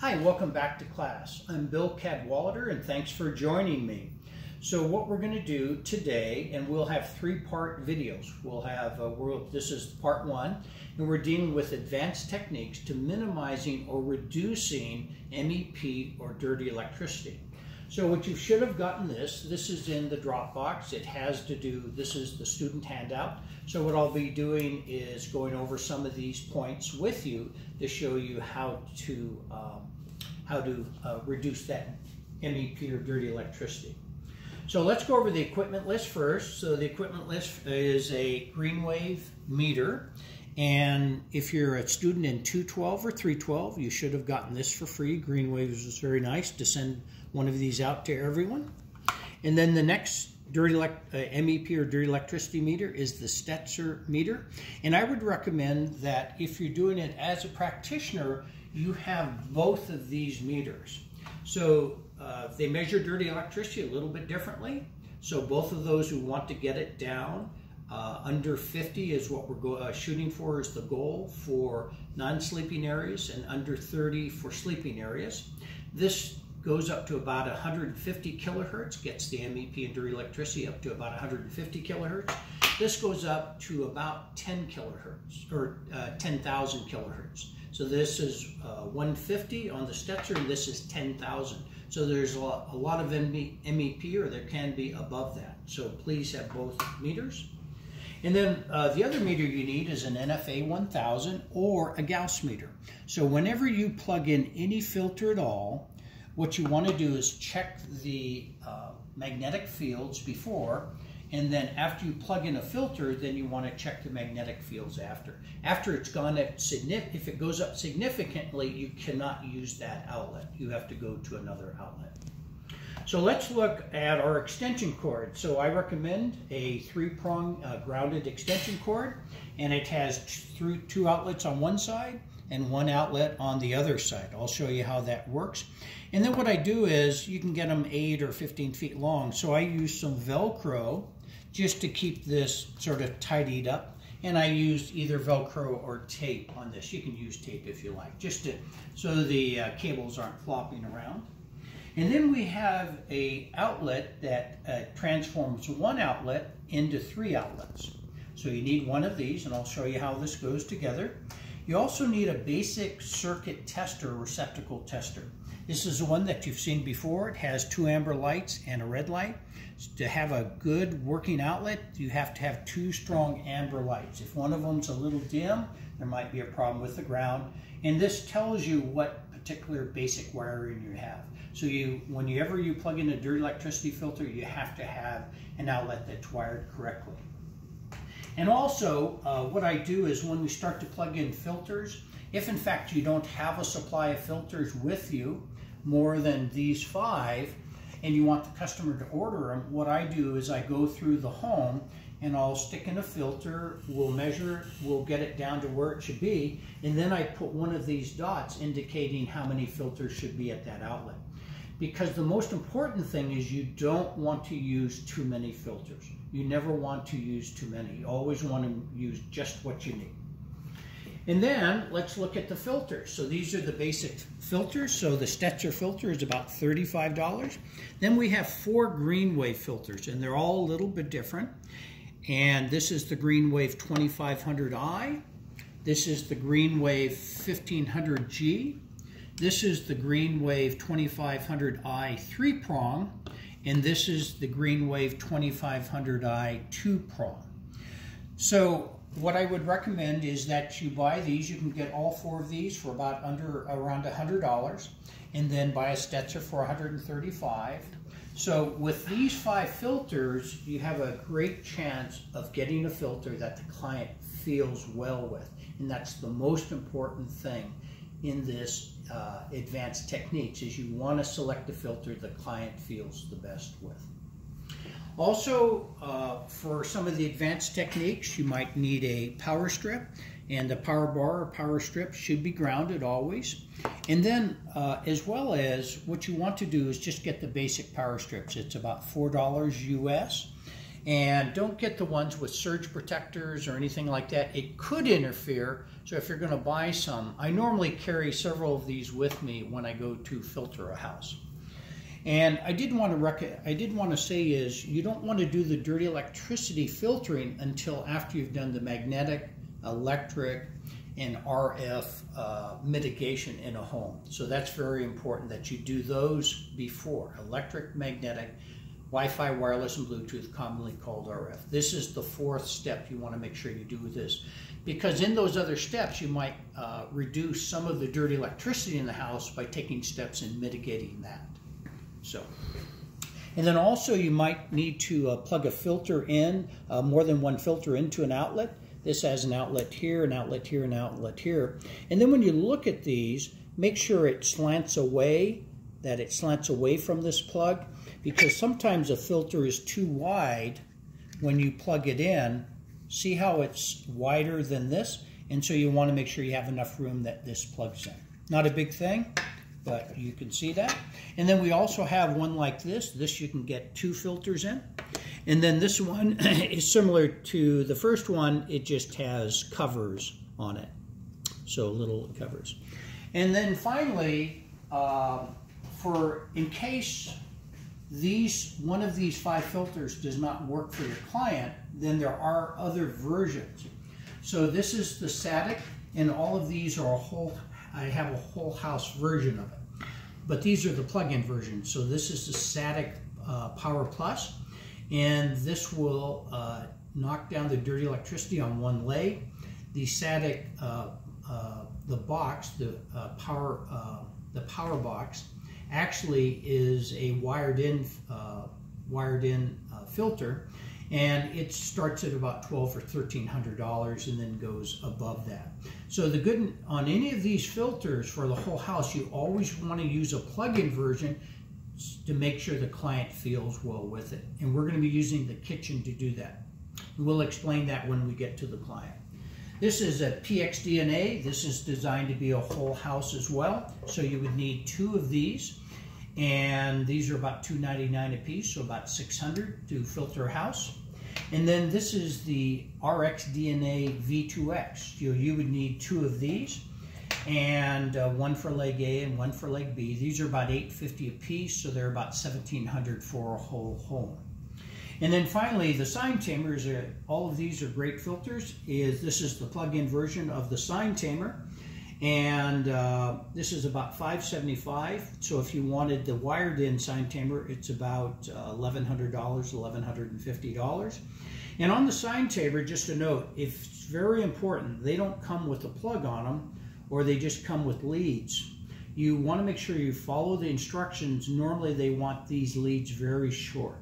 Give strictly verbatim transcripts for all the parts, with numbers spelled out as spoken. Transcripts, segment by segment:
Hi, welcome back to class. I'm Bill Cadwallader and thanks for joining me. So what we're going to do today, and we'll have three-part videos. We'll have, a, we'll, this is part one, and we're dealing with advanced techniques to minimizing or reducing M E P or dirty electricity. So what you should have gotten this, this is in the Dropbox. It has to do, this is the student handout. So what I'll be doing is going over some of these points with you to show you how to um, how to uh, reduce that M E P or dirty electricity. So let's go over the equipment list first. So the equipment list is a GreenWave meter, and if you're a student in two twelve or three twelve, you should have gotten this for free. GreenWave is very nice to send one of these out to everyone. And then the next dirty elect, uh, M E P or dirty electricity meter is the Stetzer meter. And I would recommend that if you're doing it as a practitioner, you have both of these meters. So uh, they measure dirty electricity a little bit differently. So both of those who want to get it down uh, under fifty is what we're go uh, shooting for, is the goal for non-sleeping areas, and under thirty for sleeping areas. This goes up to about one hundred fifty kilohertz, gets the M E P and dirty electricity up to about one hundred fifty kilohertz. This goes up to about ten kilohertz, or uh, ten thousand kilohertz. So this is uh, one fifty on the Stetzer, and this is ten thousand. So there's a lot, a lot of M E P, or there can be above that. So please have both meters. And then uh, the other meter you need is an N F A one thousand or a Gauss meter. So whenever you plug in any filter at all, what you want to do is check the uh, magnetic fields before, and then after you plug in a filter, then you want to check the magnetic fields after. After it's gone up, if it goes up significantly, you cannot use that outlet. You have to go to another outlet. So let's look at our extension cord. So I recommend a three-prong uh, grounded extension cord, and it has th two outlets on one side and one outlet on the other side. I'll show you how that works. And then what I do is, you can get them eight or fifteen feet long, so I use some Velcro just to keep this sort of tidied up. And I used either Velcro or tape on this. You can use tape if you like, just to, so the uh, cables aren't flopping around. And then we have a outlet that uh, transforms one outlet into three outlets. So you need one of these, and I'll show you how this goes together. You also need a basic circuit tester, receptacle tester. This is the one that you've seen before. It has two amber lights and a red light. To have a good working outlet, you have to have two strong amber lights. If one of them's a little dim, there might be a problem with the ground. And this tells you what particular basic wiring you have. So you, whenever you plug in a dirty electricity filter, you have to have an outlet that's wired correctly. And also, uh, what I do is when we start to plug in filters, if in fact you don't have a supply of filters with you, more than these five, and you want the customer to order them, what I do is I go through the home and I'll stick in a filter, we'll measure, we'll get it down to where it should be, and then I put one of these dots indicating how many filters should be at that outlet. Because the most important thing is you don't want to use too many filters. You never want to use too many. You always want to use just what you need. And then let's look at the filters. So these are the basic filters. So the Stetzer filter is about thirty-five dollars. Then we have four GreenWave filters, and they're all a little bit different. And this is the GreenWave twenty-five hundred I. This is the GreenWave fifteen hundred G. This is the GreenWave twenty-five hundred I three-prong, and this is the GreenWave twenty-five hundred I two-prong. So what I would recommend is that you buy these. You can get all four of these for about under around one hundred dollars, and then buy a Stetzer for one hundred thirty-five dollars. So with these five filters, you have a great chance of getting a filter that the client feels well with, and that's the most important thing in this uh, advanced techniques, is you want to select a filter the client feels the best with. Also, uh, for some of the advanced techniques, you might need a power strip, and the power bar or power strip should be grounded always. And then, uh, as well as, what you want to do is just get the basic power strips. It's about four dollars U S. And don't get the ones with surge protectors or anything like that. It could interfere, So if you're going to buy some, I normally carry several of these with me when I go to filter a house. And I did want to rec I did want to say is you don't want to do the dirty electricity filtering until after you've done the magnetic, electric, and R F uh, mitigation in a home. So that's very important that you do those before. Electric, magnetic, Wi-Fi, wireless, and Bluetooth, commonly called R F. This is the fourth step. You want to make sure you do this, because in those other steps you might uh, reduce some of the dirty electricity in the house by taking steps in mitigating that. So, and then also you might need to uh, plug a filter in, uh, more than one filter into an outlet. This has an outlet here, an outlet here, an outlet here. And then when you look at these, make sure it slants away, that it slants away from this plug, because sometimes a filter is too wide when you plug it in. See how it's wider than this? And so you want to make sure you have enough room that this plugs in. Not a big thing, but you can see that. And then we also have one like this. This you can get two filters in. And then this one is similar to the first one. It just has covers on it. So little covers. And then finally, uh, for in case these one of these five filters does not work for your client, then there are other versions. So this is the SATIC, and all of these are a whole, I have a whole house version of it. But these are the plug-in versions. So this is the SATIC uh, Power Plus, and this will uh, knock down the dirty electricity on one leg. The SATIC, uh, uh, the box, the uh, power, uh, the power box, actually is a wired-in, uh, wired-in uh, filter, and it starts at about twelve or thirteen hundred dollars, and then goes above that. So the good on any of these filters for the whole house, you always want to use a plug-in version to make sure the client feels well with it. And we're going to be using the kitchen to do that. And we'll explain that when we get to the client. This is a P X D N A. This is designed to be a whole house as well. So you would need two of these. And these are about two ninety-nine a piece, so about six hundred to filter a house. And then this is the R X D N A V two X. You, you would need two of these, and uh, one for leg A and one for leg B. These are about eight fifty a piece, so they're about seventeen hundred for a whole home. And then finally, the sign tamers are, all of these are great filters. Is this is the plug-in version of the sign tamer, and uh, this is about five seventy-five. So if you wanted the wired-in sign tamer, it's about uh, eleven hundred dollars, eleven fifty. And on the sign tamer, just a note, if it's very important, they don't come with a plug on them, or they just come with leads. You want to make sure you follow the instructions. Normally they want these leads very short,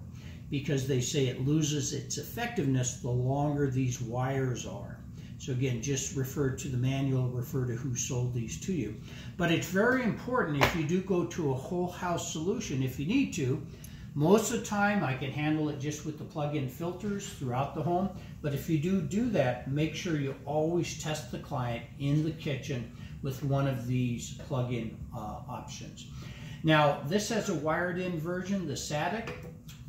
because they say it loses its effectiveness the longer these wires are. So again, just refer to the manual, refer to who sold these to you. But it's very important if you do go to a whole house solution, if you need to. Most of the time I can handle it just with the plug-in filters throughout the home, but if you do do that, make sure you always test the client in the kitchen with one of these plug-in uh, options. Now, this has a wired-in version, the SATIC.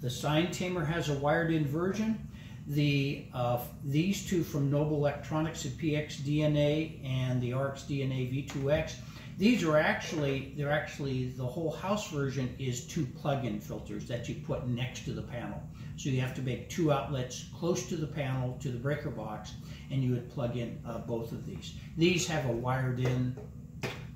The sign tamer has a wired-in version. The, uh, these two from Noble Electronics, the P X D N A and the R X D N A V two X, these are actually, they're actually, the whole house version is two plug-in filters that you put next to the panel. So you have to make two outlets close to the panel, to the breaker box, and you would plug in uh, both of these. These have a wired-in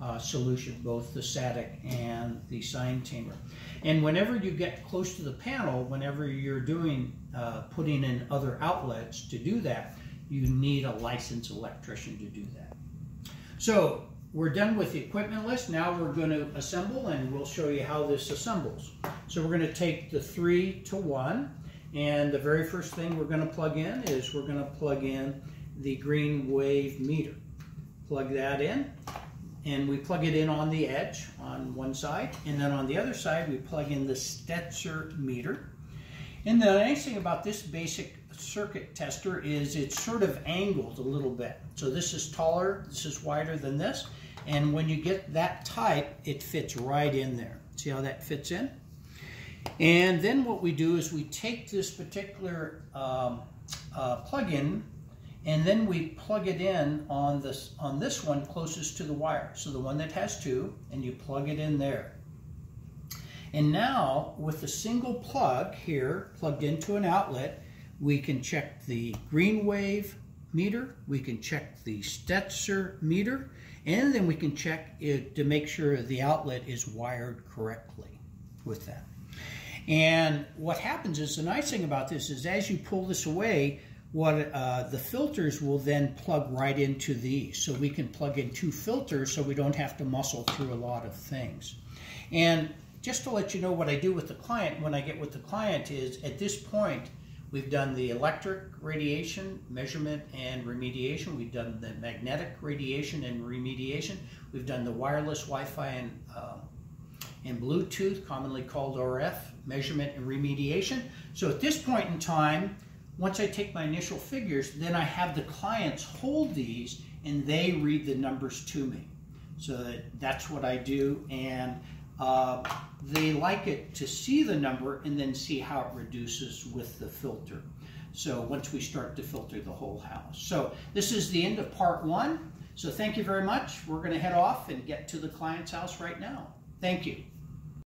uh, solution, both the SATIC and the sign tamer. And whenever you get close to the panel, whenever you're doing, uh, putting in other outlets to do that, you need a licensed electrician to do that. So we're done with the equipment list. Now we're going to assemble, and we'll show you how this assembles. So we're going to take the three to one, and the very first thing we're going to plug in is we're going to plug in the GreenWave meter. Plug that in, and we plug it in on the edge on one side, and then on the other side we plug in the Stetzer meter. And the nice thing about this basic circuit tester is it's sort of angled a little bit. So this is taller, this is wider than this, and when you get that type, it fits right in there. See how that fits in? And then what we do is we take this particular um, uh, plug-in, and then we plug it in on this on this one closest to the wire, so the one that has two, and you plug it in there. And now with a single plug here plugged into an outlet, we can check the GreenWave meter, we can check the Stetzer meter, and then we can check it to make sure the outlet is wired correctly with that. And what happens is, the nice thing about this is as you pull this away, what uh, the filters will then plug right into these. So we can plug in two filters so we don't have to muscle through a lot of things. And just to let you know what I do with the client, when I get with the client is, at this point, we've done the electric radiation measurement and remediation. We've done the magnetic radiation and remediation. We've done the wireless Wi-Fi and, uh, and Bluetooth, commonly called R F, measurement and remediation. So at this point in time, once I take my initial figures, then I have the clients hold these and they read the numbers to me. So that, that's what I do, and uh, they like it to see the number and then see how it reduces with the filter. So once we start to filter the whole house. So this is the end of part one. So thank you very much. We're going to head off and get to the client's house right now. Thank you.